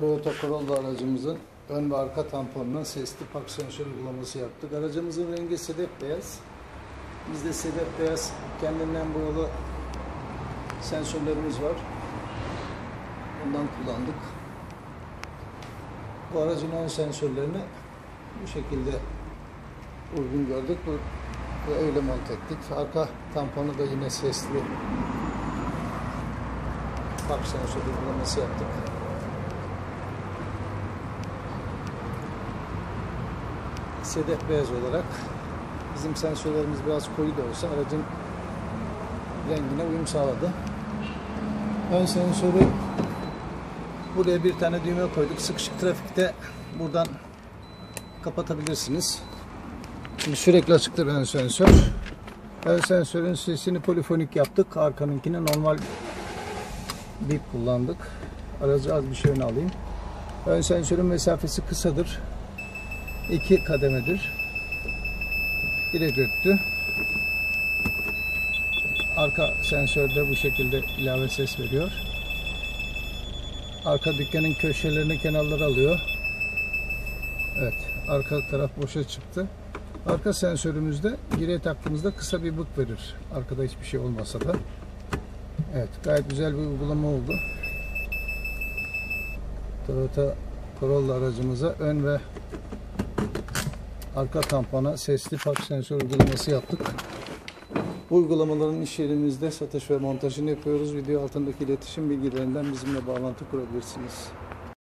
Toyota Corolla aracımızın ön ve arka tamponuna sesli park sensör uygulaması yaptık. Aracımızın rengi sedef beyaz. Biz de sedef beyaz kendinden buralı sensörlerimiz var. Bundan kullandık. Bu aracın ön sensörlerini bu şekilde uygun gördük ve öyle monte ettik. Arka tamponu da yine sesli park sensörü uygulaması yaptık. Sedef beyaz olarak bizim sensörlerimiz biraz koyu da olsa aracın rengine uyum sağladı. Ön sensörü buraya bir tane düğme koyduk. Sıkışık trafikte buradan kapatabilirsiniz. Şimdi sürekli açıktır ön sensör. Ön sensörün sesini polifonik yaptık. Arkanınkine normal bip kullandık. Aracı az bir şey öne alayım. Ön sensörün mesafesi kısadır. 2 kademedir. Direkt öttü. Arka sensörde bu şekilde ilave ses veriyor. Arka dükkanın köşelerini, kenarları alıyor. Evet, arka taraf boşa çıktı. Arka sensörümüzde geriye taktığımızda kısa bir but verir. Arkada hiçbir şey olmasa da. Evet, gayet güzel bir uygulama oldu. Toyota Corolla aracımıza ön ve arka tampona sesli park sensör uygulaması yaptık. Bu uygulamaların iş yerimizde satış ve montajını yapıyoruz. Video altındaki iletişim bilgilerinden bizimle bağlantı kurabilirsiniz.